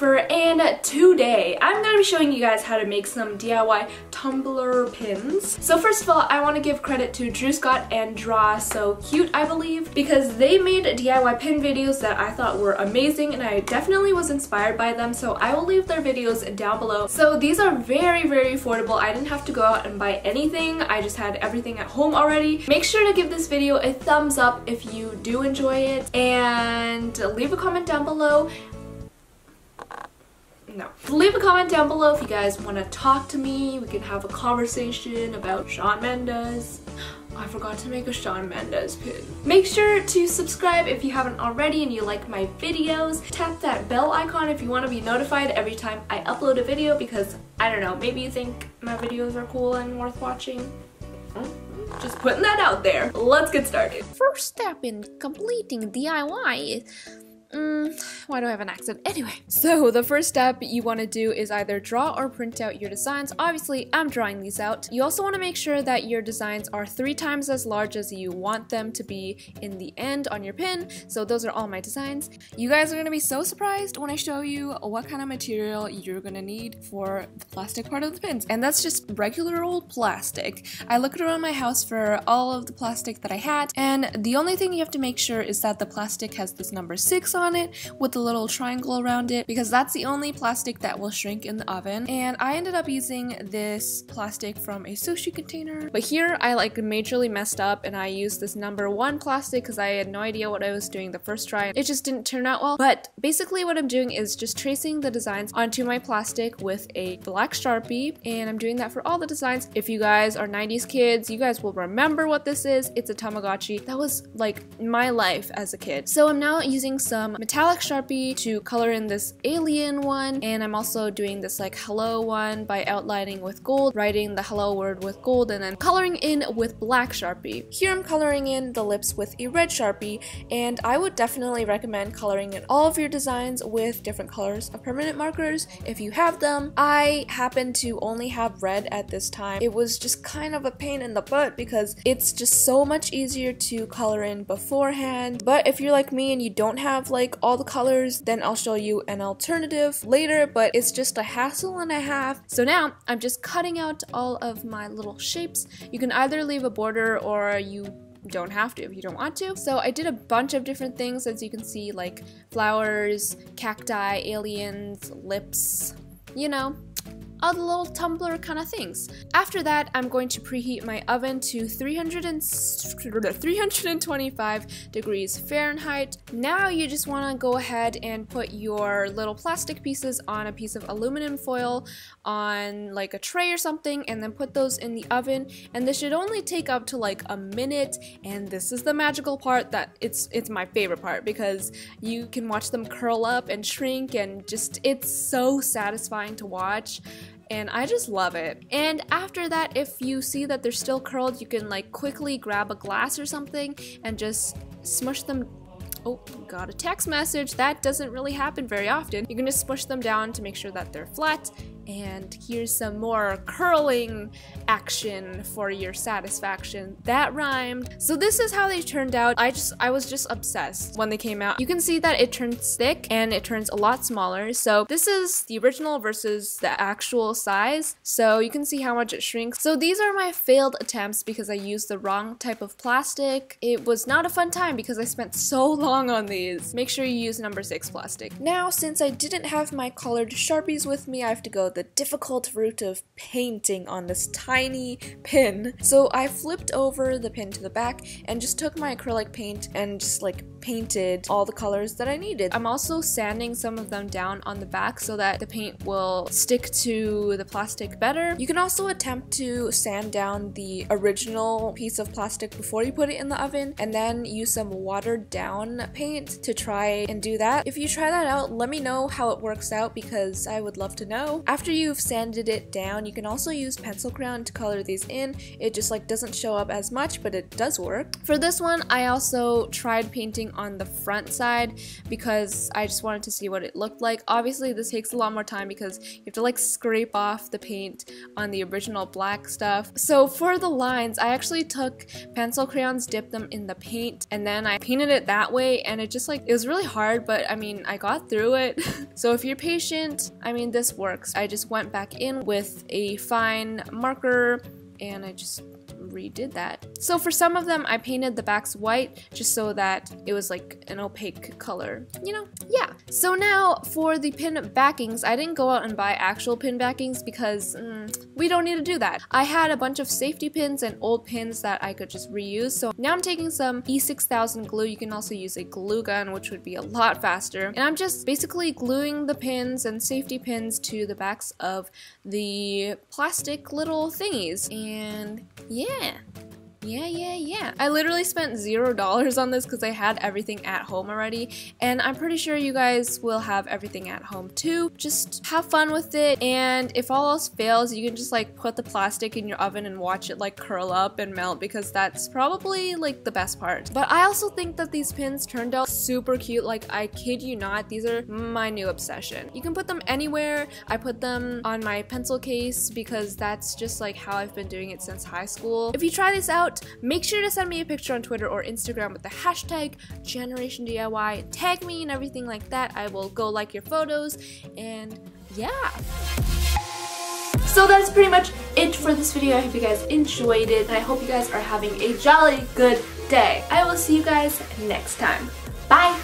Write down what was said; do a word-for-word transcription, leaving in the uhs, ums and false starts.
for, and today I'm going to be showing you guys how to make some D I Y Tumblr pins. So first of all, I want to give credit to Drew Scott and Draw So Cute, I believe, because they made D I Y pin videos that I thought were amazing, and I definitely was inspired by them, so I will leave their videos down below. So these are very, very affordable. I didn't have to go out and buy anything. I just had everything at home already. Make sure to give this video a thumbs up if you do enjoy it, and leave a comment down below. No. Leave a comment down below if you guys want to talk to me. We can have a conversation about Shawn Mendes. I forgot to make a Shawn Mendes pin. Make sure to subscribe if you haven't already and you like my videos. Tap that bell icon if you want to be notified every time I upload a video, because, I don't know, maybe you think my videos are cool and worth watching. Just putting that out there. Let's get started. First step in completing D I Y is... Mm, why do I have an accent? Anyway, so the first step you want to do is either draw or print out your designs. Obviously, I'm drawing these out. You also want to make sure that your designs are three times as large as you want them to be in the end on your pin. So those are all my designs. You guys are going to be so surprised when I show you what kind of material you're going to need for the plastic part of the pins. And that's just regular old plastic. I looked around my house for all of the plastic that I had, and the only thing you have to make sure is that the plastic has this number six on on it with a little triangle around it, because that's the only plastic that will shrink in the oven. And I ended up using this plastic from a sushi container, but here I like majorly messed up and I used this number one plastic because I had no idea what I was doing the first try. It just didn't turn out well, but basically what I'm doing is just tracing the designs onto my plastic with a black Sharpie, and I'm doing that for all the designs. If you guys are nineties kids, you guys will remember what this is. It's a Tamagotchi. That was like my life as a kid. So I'm now using some metallic Sharpie to color in this alien one, and I'm also doing this like hello one by outlining with gold, writing the hello word with gold, and then coloring in with black Sharpie. Here I'm coloring in the lips with a red Sharpie, and I would definitely recommend coloring in all of your designs with different colors of permanent markers if you have them. I happen to only have red at this time. It was just kind of a pain in the butt because it's just so much easier to color in beforehand, but if you're like me and you don't have like Like all the colors, then I'll show you an alternative later, but it's just a hassle and a half. So now I'm just cutting out all of my little shapes. You can either leave a border or you don't have to if you don't want to. So I did a bunch of different things, as you can see, like flowers, cacti, aliens, lips, you know, all the little Tumblr kind of things. After that, I'm going to preheat my oven to three hundred and three hundred twenty-five degrees Fahrenheit. Now you just want to go ahead and put your little plastic pieces on a piece of aluminum foil on like a tray or something, and then put those in the oven. And this should only take up to like a minute. And this is the magical part that it's it's my favorite part, because you can watch them curl up and shrink, and just it's so satisfying to watch. And I just love it. And after that, if you see that they're still curled, you can like quickly grab a glass or something and just smush them. Oh, got a text message. That doesn't really happen very often. You can just smush them down to make sure that they're flat. And here's some more curling action for your satisfaction. That rhymed. So this is how they turned out. I just I was just obsessed when they came out. You can see that it turns thick and it turns a lot smaller. So this is the original versus the actual size. So you can see how much it shrinks. So these are my failed attempts because I used the wrong type of plastic. It was not a fun time because I spent so long on these. Make sure you use number six plastic. Now, since I didn't have my colored Sharpies with me, I have to go the difficult route of painting on this tiny pin. So I flipped over the pin to the back and just took my acrylic paint and just like painted all the colors that I needed. I'm also sanding some of them down on the back so that the paint will stick to the plastic better. You can also attempt to sand down the original piece of plastic before you put it in the oven, and then use some watered down paint to try and do that. If you try that out, let me know how it works out, because I would love to know. After After you've sanded it down, you can also use pencil crayon to color these in. It just like doesn't show up as much, but it does work. For this one, I also tried painting on the front side because I just wanted to see what it looked like. Obviously, this takes a lot more time because you have to like scrape off the paint on the original black stuff. So for the lines, I actually took pencil crayons, dipped them in the paint, and then I painted it that way, and it just like, it was really hard, but I mean, I got through it. So if you're patient, I mean, this works. I just went back in with a fine marker and I just redid that. So for some of them, I painted the backs white just so that it was like an opaque color, you know? Yeah. So now for the pin backings, I didn't go out and buy actual pin backings because mm, we don't need to do that. I had a bunch of safety pins and old pins that I could just reuse. So now I'm taking some E six thousand glue. You can also use a glue gun, which would be a lot faster. And I'm just basically gluing the pins and safety pins to the backs of the plastic little thingies. And yeah. Yeah, yeah, yeah, yeah. I literally spent zero dollars on this because I had everything at home already, and I'm pretty sure you guys will have everything at home too. Just have fun with it, and if all else fails, you can just like put the plastic in your oven and watch it like curl up and melt, because that's probably like the best part. But I also think that these pins turned out super cute. Like, I kid you not, these are my new obsession. You can put them anywhere. I put them on my pencil case because that's just like how I've been doing it since high school. If you try this out, make sure to send me a picture on Twitter or Instagram with the hashtag JENerationDIY. Tag me and everything like that. I will go like your photos, and yeah. So that's pretty much it for this video. I hope you guys enjoyed it, and I hope you guys are having a jolly good day. I will see you guys next time. Bye!